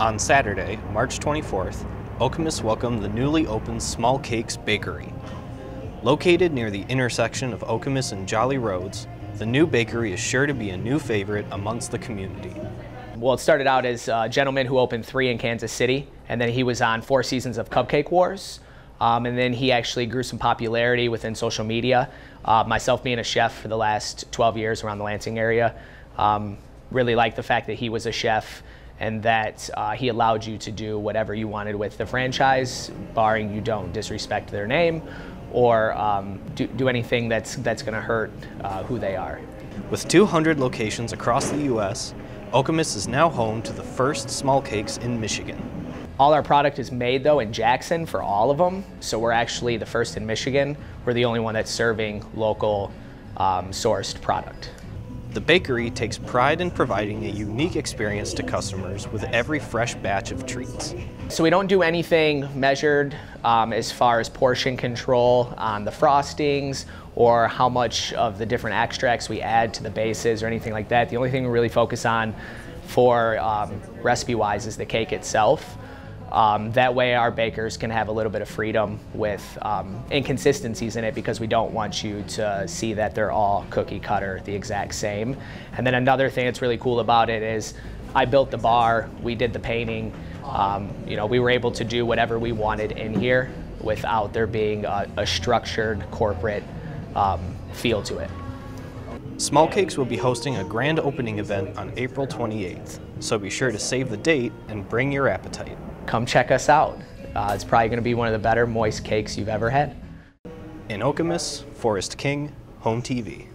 On Saturday, March 24th, Okemos welcomed the newly opened Small Cakes Bakery. Located near the intersection of Okemos and Jolly Roads, the new bakery is sure to be a new favorite amongst the community. Well, it started out as a gentleman who opened 3 in Kansas City, and then he was on 4 seasons of Cupcake Wars. And then he actually grew some popularity within social media. Myself being a chef for the last 12 years around the Lansing area, really liked the fact that he was a chef and that he allowed you to do whatever you wanted with the franchise, barring you don't disrespect their name or do anything that's gonna hurt who they are. With 200 locations across the U.S., Okemos is now home to the first Small Cakes in Michigan. All our product is made, though, in Jackson for all of them, so we're actually the first in Michigan. We're the only one that's serving local sourced product. The bakery takes pride in providing a unique experience to customers with every fresh batch of treats. So we don't do anything measured as far as portion control on the frostings or how much of the different extracts we add to the bases or anything like that. The only thing we really focus on for recipe-wise is the cake itself. That way our bakers can have a little bit of freedom with inconsistencies in it, because we don't want you to see that they're all cookie cutter the exact same. And then another thing that's really cool about it is I built the bar, we did the painting, you know, we were able to do whatever we wanted in here without there being a structured corporate feel to it. Small Cakes will be hosting a grand opening event on April 28th, so be sure to save the date and bring your appetite. Come check us out. It's probably going to be one of the better moist cakes you've ever had. In Okemos, Forrest King, Home TV.